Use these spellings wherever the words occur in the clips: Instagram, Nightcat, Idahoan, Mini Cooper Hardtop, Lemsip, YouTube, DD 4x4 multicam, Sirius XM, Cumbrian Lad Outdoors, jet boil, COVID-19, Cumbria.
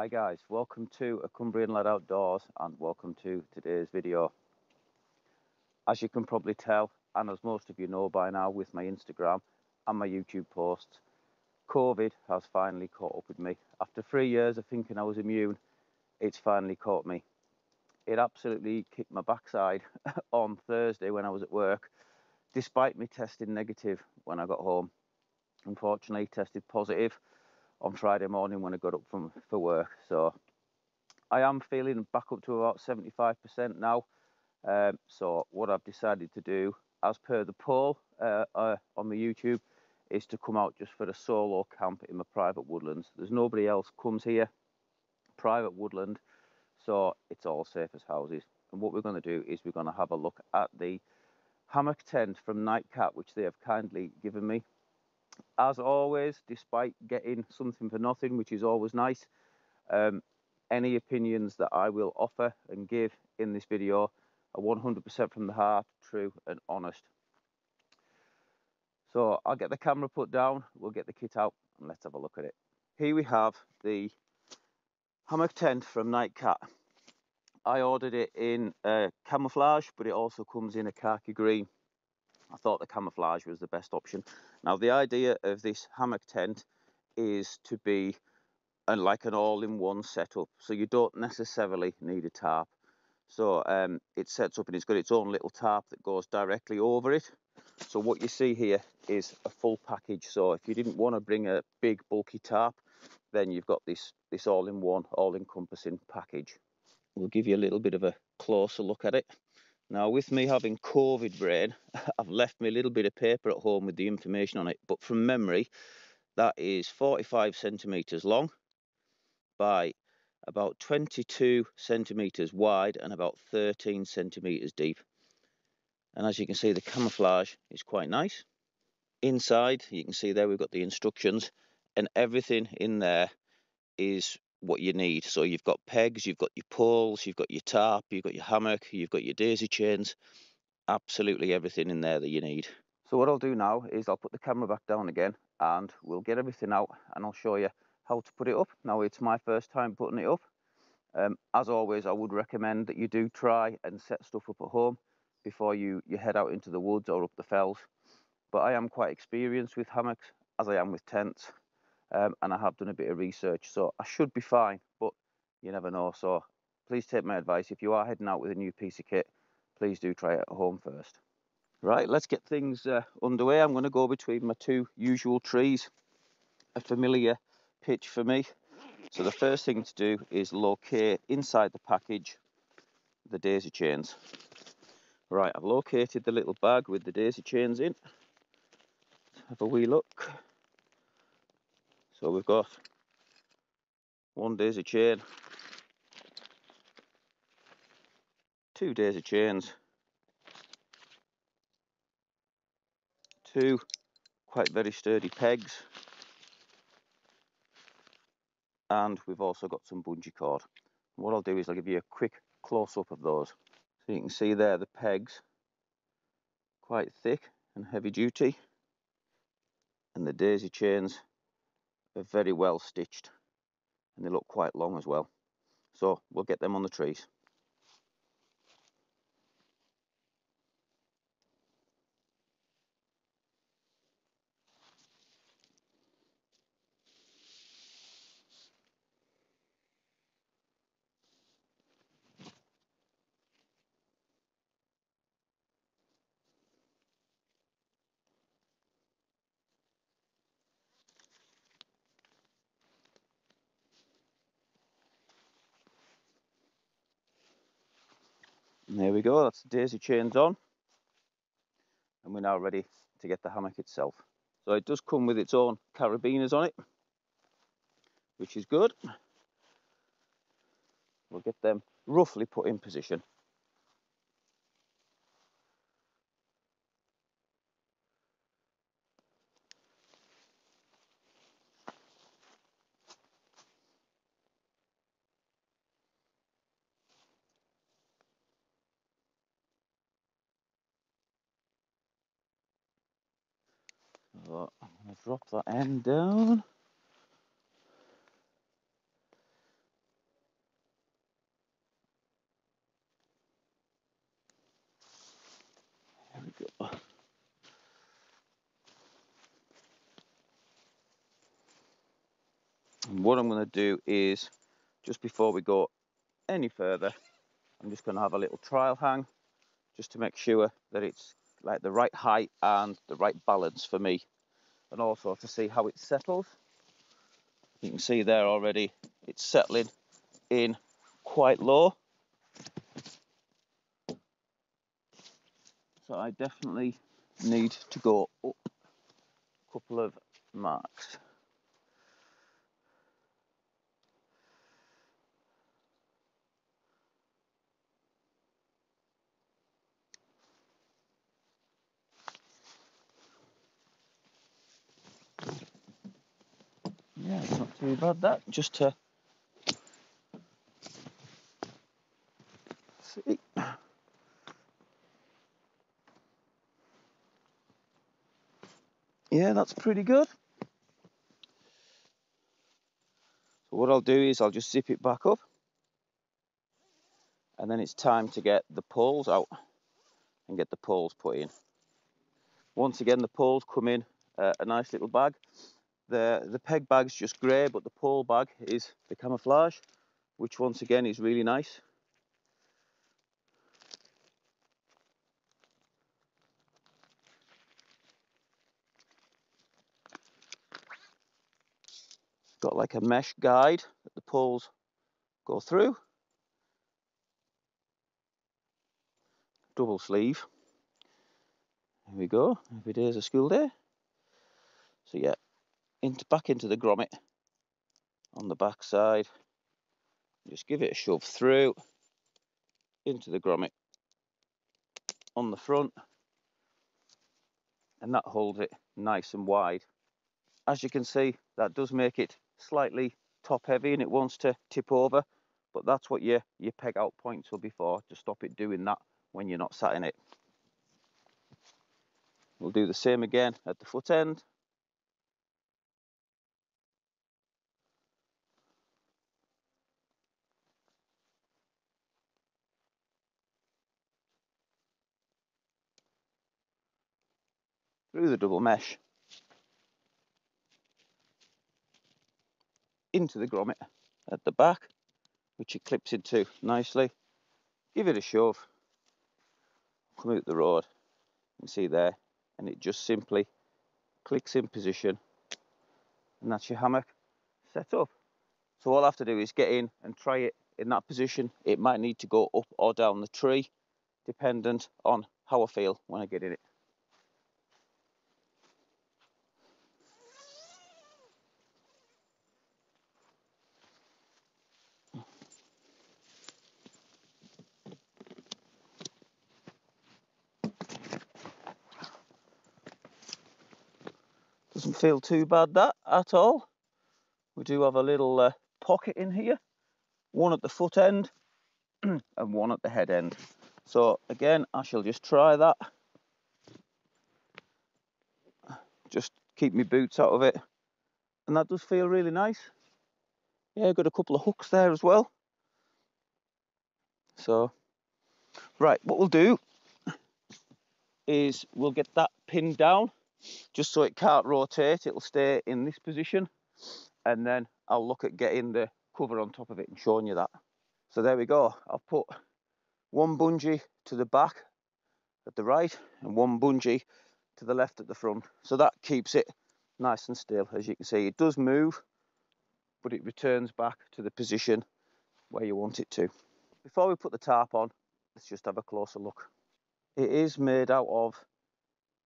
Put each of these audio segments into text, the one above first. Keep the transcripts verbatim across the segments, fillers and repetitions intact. Hi guys, welcome to a Cumbrian Lad Outdoors and welcome to today's video. As you can probably tell, and as most of you know by now with my Instagram and my YouTube posts, COVID has finally caught up with me. After three years of thinking I was immune, it's finally caught me. It absolutely kicked my backside on Thursday when I was at work, despite me testing negative when I got home. Unfortunately, tested positive on Friday morning when I got up from for work. So I am feeling back up to about seventy-five percent now. Um, so what I've decided to do, as per the poll uh, uh, on my YouTube, is to come out just for a solo camp in my private woodlands. There's nobody else comes here, private woodland, so it's all safe as houses. And what we're going to do is we're going to have a look at the hammock tent from Nightcat, which they have kindly given me. As always, despite getting something for nothing, which is always nice, um, any opinions that I will offer and give in this video are one hundred percent from the heart, true and honest. So I'll get the camera put down, we'll get the kit out and let's have a look at it. Here we have the hammock tent from Nightcat. I ordered it in uh, camouflage, but it also comes in a khaki green. I thought the camouflage was the best option. Now, the idea of this hammock tent is to be like an all-in-one setup, so you don't necessarily need a tarp. So um, it sets up and it's got its own little tarp that goes directly over it. So what you see here is a full package. So if you didn't want to bring a big bulky tarp, then you've got this, this all-in-one, all-encompassing package. We'll give you a little bit of a closer look at it. Now, with me having COVID brain, I've left me a little bit of paper at home with the information on it. But from memory, that is forty-five centimetres long by about twenty-two centimetres wide and about thirteen centimetres deep. And as you can see, the camouflage is quite nice. Inside, you can see there we've got the instructions and everything in there is what you need. So you've got pegs, you've got your poles, you've got your tarp, you've got your hammock, you've got your daisy chains, absolutely everything in there that you need. So what I'll do now is I'll put the camera back down again and we'll get everything out and I'll show you how to put it up. Now, it's my first time putting it up. Um, as always, I would recommend that you do try and set stuff up at home before you, you head out into the woods or up the fells. But I am quite experienced with hammocks, as I am with tents. Um, and I have done a bit of research, so I should be fine, but you never know. So please take my advice. If you are heading out with a new piece of kit, please do try it at home first. Right, let's get things uh, underway. I'm going to go between my two usual trees, a familiar pitch for me. So the first thing to do is locate inside the package the daisy chains. Right, I've located the little bag with the daisy chains in. Let's have a wee look. So we've got one daisy chain, two daisy chains, two quite very sturdy pegs, and we've also got some bungee cord. What I'll do is I'll give you a quick close-up of those. So you can see there the pegs, quite thick and heavy duty, and the daisy chains are very well stitched and they look quite long as well, so we'll get them on the trees. And there we go, that's the daisy chains on. And we're now ready to get the hammock itself. So it does come with its own carabiners on it, which is good. We'll get them roughly put in position. So I'm going to drop that end down. what I'm going to do is, just before we go any further, I'm just going to have a little trial hang just to make sure that it's like the right height and the right balance for me, and also to see how it settles. You can see there already it's settling in quite low, so I definitely need to go up a couple of marks. Yeah, it's not too bad, that, just to see. Yeah, that's pretty good. So what I'll do is I'll just zip it back up, and then it's time to get the poles out and get the poles put in. Once again, the poles come in uh, a nice little bag. The, the peg bag's just grey, but the pole bag is the camouflage, which once again is really nice. Got like a mesh guide that the poles go through. Double sleeve. There we go, every day is a school day. So yeah. Into, back into the grommet on the back side, just give it a shove through into the grommet on the front, and that holds it nice and wide. As you can see, that does make it slightly top heavy and it wants to tip over, but that's what your, your peg out points will be for, to stop it doing that when you're not sat in it. We'll do the same again at the foot end. Through the double mesh, into the grommet at the back, which it clips into nicely. Give it a shove, come out the road, you can see there, and it just simply clicks in position, and that's your hammock set up. So all I have to do is get in and try it in that position. It might need to go up or down the tree, dependent on how I feel when I get in it. Doesn't feel too bad, that, at all. We do have a little uh, pocket in here, one at the foot end and one at the head end. So again, I shall just try that. Just keep my boots out of it, and that does feel really nice. Yeah, got a couple of hooks there as well. So, right, what we'll do is we'll get that pinned down, just so it can't rotate, it'll stay in this position, and then I'll look at getting the cover on top of it and showing you that. So there we go, I'll put one bungee to the back at the right and one bungee to the left at the front, so that keeps it nice and still. As you can see, it does move, but it returns back to the position where you want it to. Before we put the tarp on, let's just have a closer look. It is made out of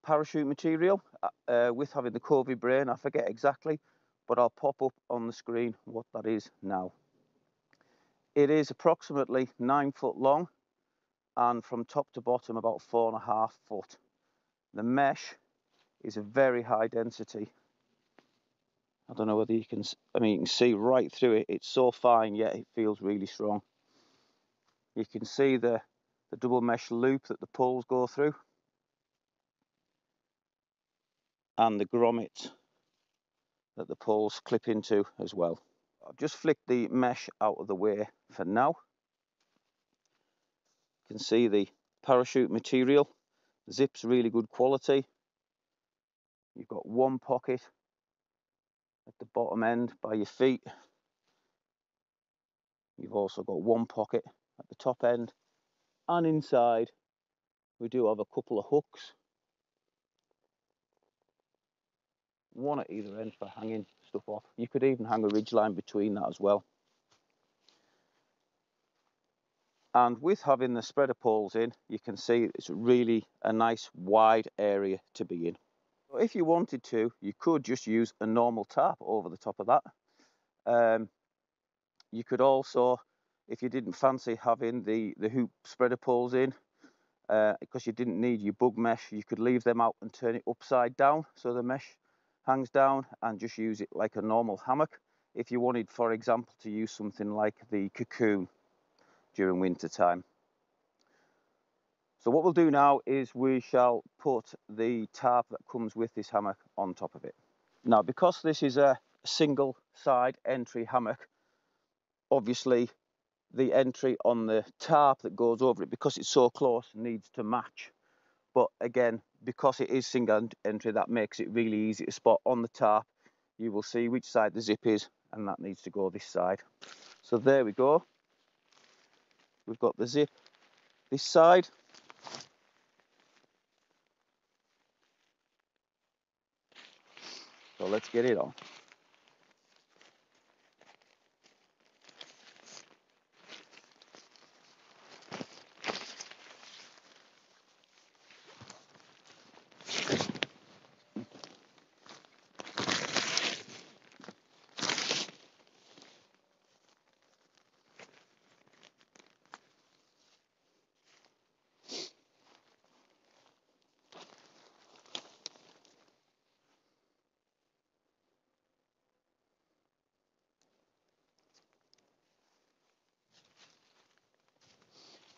parachute material uh, with having the Covey brain. I forget exactly, but I'll pop up on the screen what that is now. It is approximately nine foot long, and from top to bottom about four and a half foot. The mesh is a very high density. I don't know whether you can, I mean, you can see right through it. It's so fine, yet it feels really strong. You can see the, the double mesh loop that the poles go through, and the grommet that the poles clip into as well. I've just flicked the mesh out of the way for now. You can see the parachute material. The zip's really good quality. You've got one pocket at the bottom end by your feet. You've also got one pocket at the top end, and inside we do have a couple of hooks, one at either end for hanging stuff off. You could even hang a ridge line between that as well. And with having the spreader poles in, you can see it's really a nice wide area to be in. If you wanted to, you could just use a normal tarp over the top of that. Um, you could also, if you didn't fancy having the, the hoop spreader poles in, uh, because you didn't need your bug mesh, you could leave them out and turn it upside down so the mesh hangs down, and just use it like a normal hammock. If you wanted, for example, to use something like the cocoon during winter time. So what we'll do now is we shall put the tarp that comes with this hammock on top of it. Now, because this is a single side entry hammock, obviously the entry on the tarp that goes over it, because it's so close, needs to match. But again, because it is single entry, that makes it really easy to spot. On the tarp, you will see which side the zip is, and that needs to go this side. So there we go. We've got the zip this side. So let's get it on.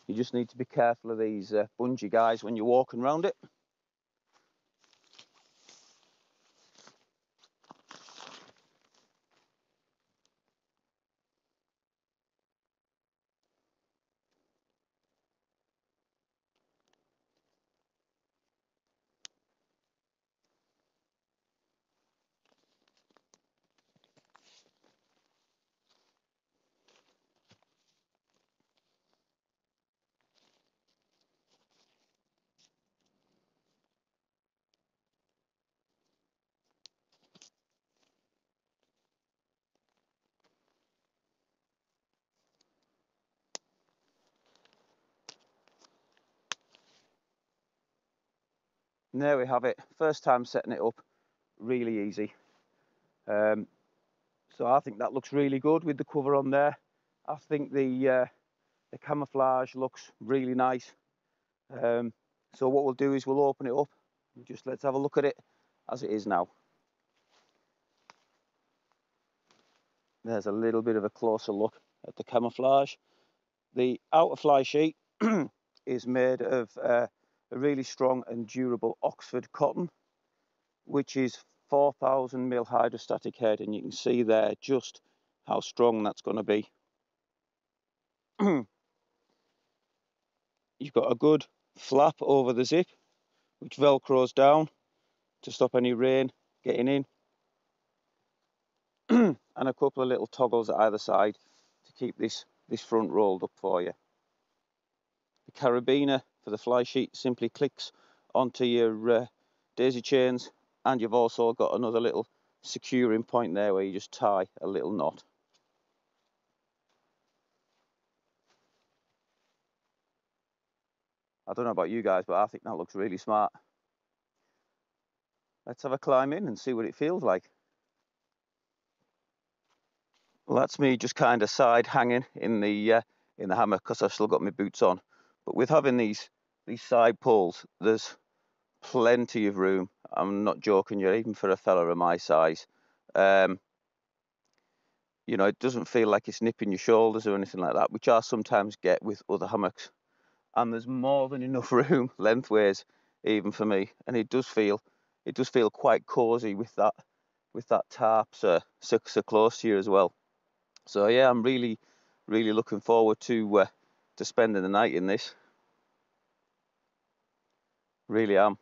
You just need to be careful of these uh, bungee guys when you're walking around it. And there we have it, first time setting it up, really easy. Um, so I think that looks really good with the cover on there. I think the, uh, the camouflage looks really nice. Um, so what we'll do is we'll open it up, and just let's have a look at it as it is now. There's a little bit of a closer look at the camouflage. The outer fly sheet is made of uh, a really strong and durable Oxford cotton, which is four thousand mil hydrostatic head, and you can see there just how strong that's going to be. You've got a good flap over the zip, which velcros down to stop any rain getting in, and a couple of little toggles at either side to keep this this front rolled up for you. The carabiner for the fly sheet simply clicks onto your uh, daisy chains, and you've also got another little securing point there where you just tie a little knot. I don't know about you guys, but I think that looks really smart. Let's have a climb in and see what it feels like. Well, that's me just kind of side hanging in the uh, in the hammock, because I've still got my boots on. But with having these these side poles, there's plenty of room. I'm not joking you, even for a fella of my size. Um, you know, it doesn't feel like it's nipping your shoulders or anything like that, which I sometimes get with other hammocks. And there's more than enough room lengthways, even for me. And it does feel it does feel quite cosy with that with that tarp so so, so close to you as well. So yeah, I'm really really looking forward to. Uh, to spending the night in this. Really am.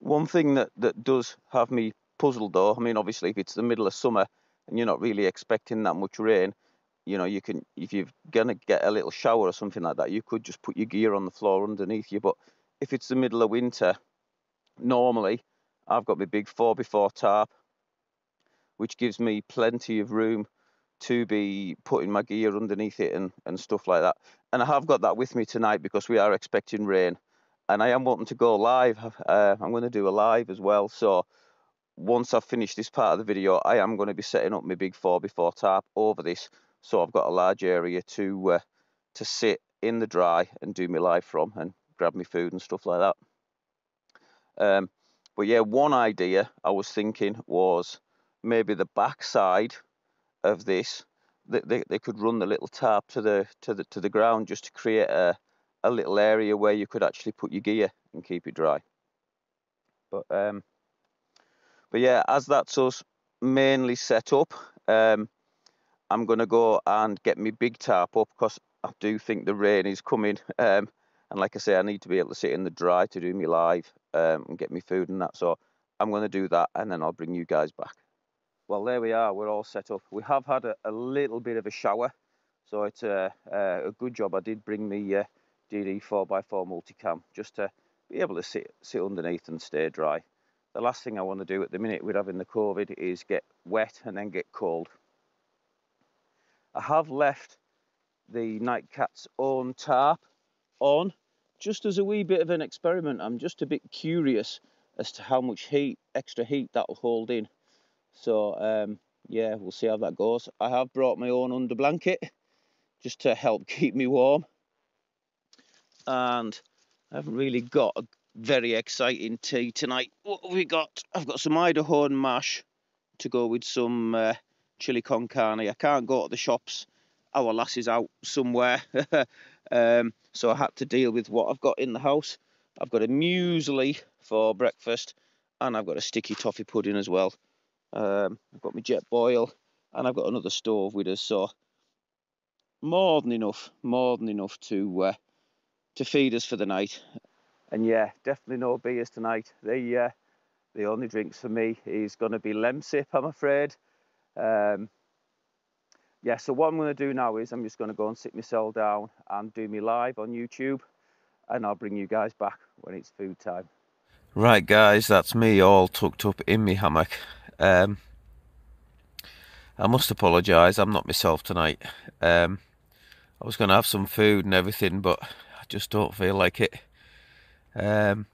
One thing that, that does have me puzzled though. I mean, obviously if it's the middle of summer and you're not really expecting that much rain, you know, you can, if you're gonna get a little shower or something like that, you could just put your gear on the floor underneath you. But if it's the middle of winter, normally I've got my big four by four tarp, which gives me plenty of room to be putting my gear underneath it and, and stuff like that. And I have got that with me tonight because we are expecting rain, and I am wanting to go live. Uh, I'm going to do a live as well. So once I've finished this part of the video, I am going to be setting up my big four by four tarp over this. So I've got a large area to uh, to sit in the dry and do my live from and grab my food and stuff like that. Um, but yeah, one idea I was thinking was maybe the backside of this, they, they, they could run the little tarp to the to the to the ground just to create a a little area where you could actually put your gear and keep it dry. But um, but yeah, as that's us mainly set up, um, I'm gonna go and get my big tarp up because I do think the rain is coming. Um, and like I say, I need to be able to sit in the dry to do me live um, and get me food and that. So I'm gonna do that and then I'll bring you guys back. Well, there we are, we're all set up. We have had a, a little bit of a shower, so it's a, a good job I did bring the uh, D D four by four multicam just to be able to sit, sit underneath and stay dry. The last thing I want to do at the minute with having the COVID is get wet and then get cold. I have left the Nightcat's own tarp on just as a wee bit of an experiment. I'm just a bit curious as to how much heat, extra heat that'll hold in. So um, yeah, we'll see how that goes. I have brought my own under blanket just to help keep me warm. And I haven't really got a very exciting tea tonight. What have we got? I've got some Idahoan mash to go with some uh, chili con carne. I can't go to the shops. Our lass is out somewhere. um, so I had to deal with what I've got in the house. I've got a muesli for breakfast and I've got a sticky toffee pudding as well. Um, I've got my jet boil and I've got another stove with us, so more than enough, more than enough to uh, to feed us for the night. And yeah, definitely no beers tonight. The uh, the only drinks for me is going to be Lemsip, I'm afraid. Um, yeah, so what I'm going to do now is I'm just going to go and sit myself down and do me live on YouTube, and I'll bring you guys back when it's food time. Right guys, that's me all tucked up in me hammock. Um, I must apologise, I'm not myself tonight. um, I was going to have some food and everything, but I just don't feel like it. um,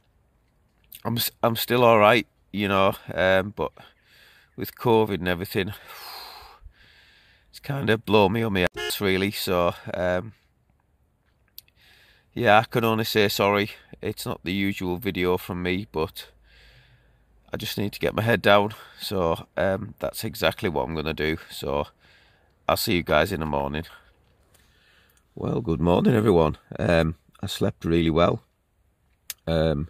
I'm, I'm still alright, you know, um, but with COVID and everything, it's kind of blown me on my ass really. So um, yeah, I can only say sorry. It's not the usual video from me, but I just need to get my head down, so um, that's exactly what I'm going to do. So I'll see you guys in the morning. Well, good morning everyone. Um, I slept really well. Um,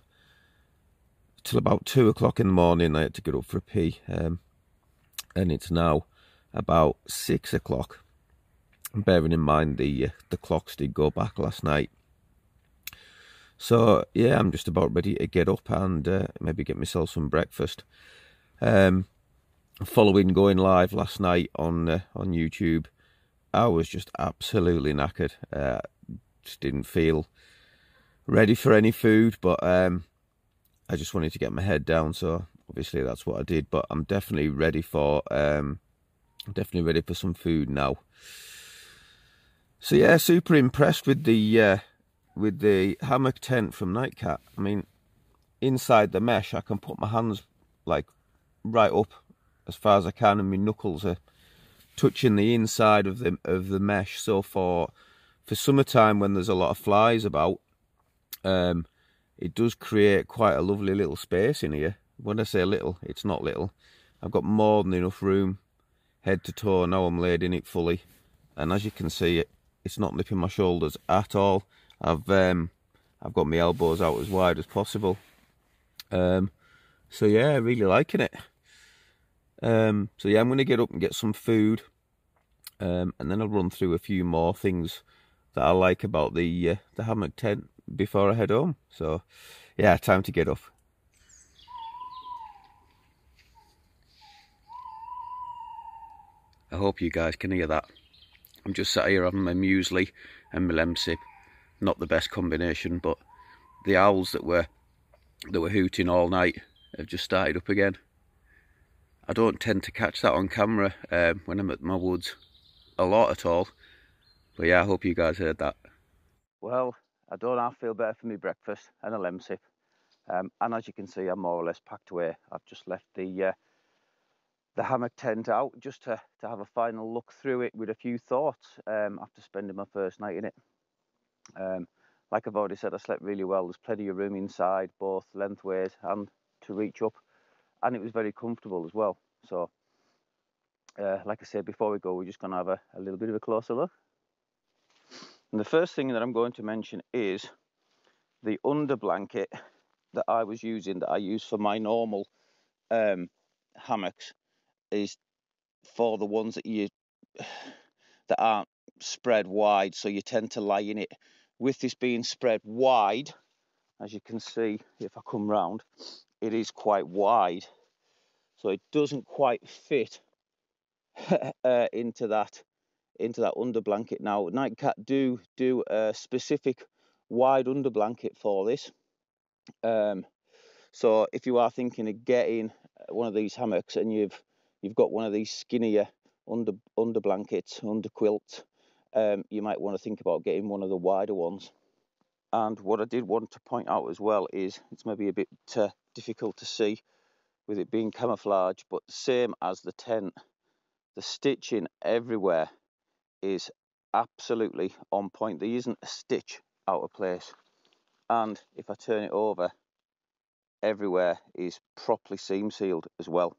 till about two o'clock in the morning I had to get up for a pee. Um, and it's now about six o'clock. Bearing in mind the, uh, the clocks did go back last night. So yeah, I'm just about ready to get up and uh, maybe get myself some breakfast. Um, following going live last night on uh, on YouTube, I was just absolutely knackered. Uh, just didn't feel ready for any food, but um, I just wanted to get my head down. So obviously that's what I did. But I'm definitely ready for um, I'm definitely ready for some food now. So yeah, super impressed with the. Uh, with the hammock tent from Nightcat. I mean, inside the mesh I can put my hands like right up as far as I can, and my knuckles are touching the inside of the of the mesh. So for for summertime when there's a lot of flies about, um it does create quite a lovely little space in here. When I say little, it's not little. I've got more than enough room head to toe. Now I'm laid in it fully, and as you can see, it it's not nipping my shoulders at all. I've um, I've got my elbows out as wide as possible. Um, so yeah, really liking it. Um, so yeah, I'm going to get up and get some food, um, and then I'll run through a few more things that I like about the uh, the hammock tent before I head home. So yeah, time to get up. I hope you guys can hear that. I'm just sat here having my muesli and my Lemsip. Not the best combination, but the owls that were that were hooting all night have just started up again. I don't tend to catch that on camera um, when I'm at my woods a lot at all. But yeah, I hope you guys heard that. Well, I don't know, I feel better for my breakfast and a Lemsip. Um, and as you can see, I'm more or less packed away. I've just left the uh, the hammock tent out just to, to have a final look through it with a few thoughts um, after spending my first night in it. Um, like I've already said, I slept really well. There's plenty of room inside, both lengthways and to reach up. And it was very comfortable as well. So, uh, like I said, before we go, we're just going to have a, a little bit of a closer look. And the first thing that I'm going to mention is the under blanket that I was using, that I use for my normal um, hammocks, is for the ones that you that aren't spread wide, so you tend to lie in it. With this being spread wide, as you can see, if I come round, it is quite wide, so it doesn't quite fit uh, into that into that under blanket. Now, Nightcat do do a specific wide under blanket for this. Um, so if you are thinking of getting one of these hammocks and you've you've got one of these skinnier under under blankets, under quilts, um, you might want to think about getting one of the wider ones. And what I did want to point out as well is, it's maybe a bit uh, difficult to see with it being camouflage, but same as the tent, the stitching everywhere is absolutely on point. There isn't a stitch out of place. And if I turn it over, everywhere is properly seam sealed as well.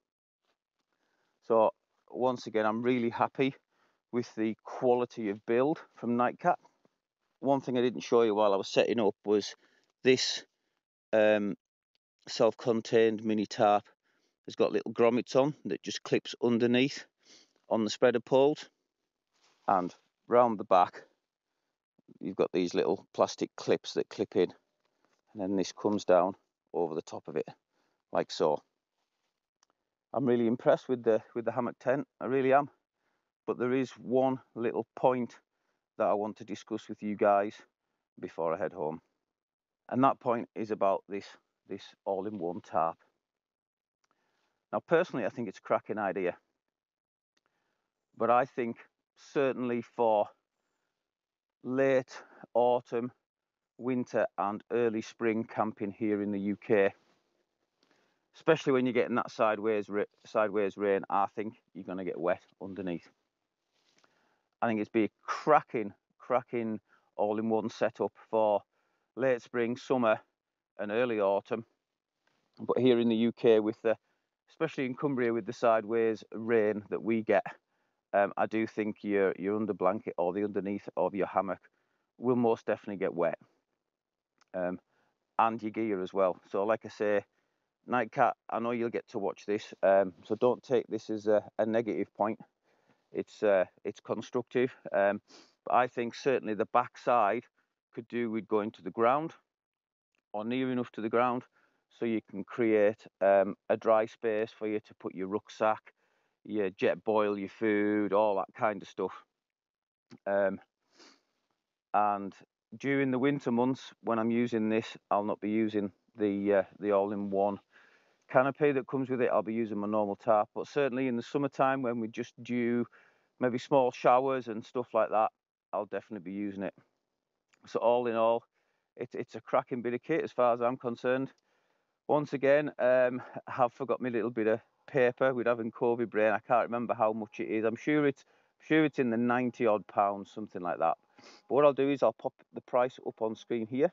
So once again, I'm really happy with the quality of build from Nightcat. One thing I didn't show you while I was setting up was this um, self-contained mini tarp has got little grommets on that just clips underneath on the spreader poles, and round the back you've got these little plastic clips that clip in, and then this comes down over the top of it like so. I'm really impressed with the with the hammock tent, I really am. But there is one little point that I want to discuss with you guys before I head home, and that point is about this this all-in-one tarp. Now personally, I think it's a cracking idea, but I think certainly for late autumn, winter and early spring camping here in the U K, especially when you're getting that sideways sideways rain, I think you're going to get wet underneath. I think it's be a cracking, cracking all-in-one setup for late spring, summer and early autumn. But here in the U K, with the, especially in Cumbria with the sideways rain that we get, um, I do think your, your under blanket or the underneath of your hammock will most definitely get wet. Um, and your gear as well. So like I say, Nightcat, I know you'll get to watch this, um, so don't take this as a, a negative point. It's uh, it's constructive, um, but I think certainly the backside could do with going to the ground or near enough to the ground, so you can create um, a dry space for you to put your rucksack, your jet boil, your food, all that kind of stuff. Um, and during the winter months when I'm using this, I'll not be using the uh, the all-in-one canopy that comes with it. I'll be using my normal tarp. But certainly in the summertime, when we just do maybe small showers and stuff like that, I'll definitely be using it. So all in all, it, it's a cracking bit of kit as far as I'm concerned. Once again, um, I have forgot my little bit of paper with having COVID brain. I can't remember how much it is. I'm sure it's I'm sure it's in the ninety odd pounds, something like that. But what I'll do is I'll pop the price up on screen here.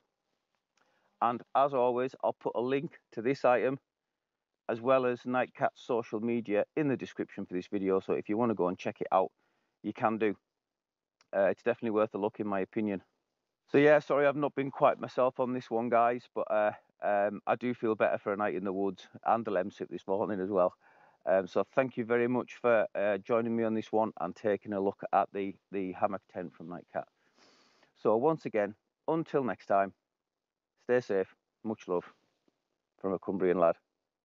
And as always, I'll put a link to this item as well as Nightcat's social media in the description for this video. So if you want to go and check it out, you can do. Uh, it's definitely worth a look in my opinion. So yeah, sorry I've not been quite myself on this one, guys. But uh, um, I do feel better for a night in the woods and a Lemsip this morning as well. Um, so thank you very much for uh, joining me on this one and taking a look at the, the hammock tent from Nightcat. So once again, until next time, stay safe, much love from a Cumbrian lad.